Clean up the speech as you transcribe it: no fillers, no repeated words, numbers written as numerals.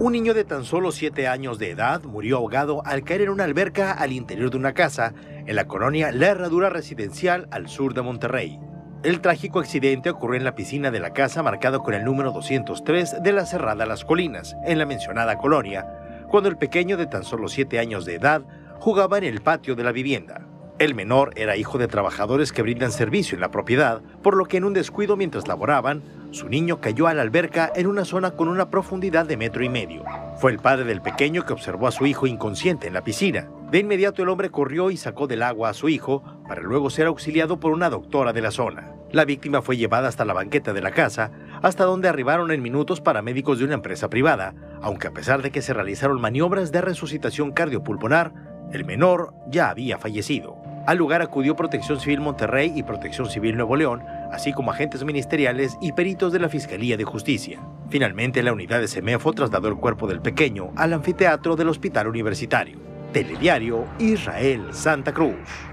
Un niño de tan solo 7 años de edad murió ahogado al caer en una alberca al interior de una casa en la colonia La Herradura Residencial al sur de Monterrey. El trágico accidente ocurrió en la piscina de la casa marcada con el número 203 de la Cerrada Las Colinas, en la mencionada colonia, cuando el pequeño de tan solo 7 años de edad jugaba en el patio de la vivienda. El menor era hijo de trabajadores que brindan servicio en la propiedad, por lo que en un descuido mientras laboraban, su niño cayó a la alberca en una zona con una profundidad de 1,5 metros. Fue el padre del pequeño que observó a su hijo inconsciente en la piscina. De inmediato el hombre corrió y sacó del agua a su hijo, para luego ser auxiliado por una doctora de la zona. La víctima fue llevada hasta la banqueta de la casa, hasta donde arribaron en minutos paramédicos de una empresa privada, aunque a pesar de que se realizaron maniobras de resucitación cardiopulmonar, el menor ya había fallecido. Al lugar acudió Protección Civil Monterrey y Protección Civil Nuevo León, así como agentes ministeriales y peritos de la Fiscalía de Justicia. Finalmente, la unidad de SEMEFO trasladó el cuerpo del pequeño al anfiteatro del Hospital Universitario. Telediario Israel Santa Cruz.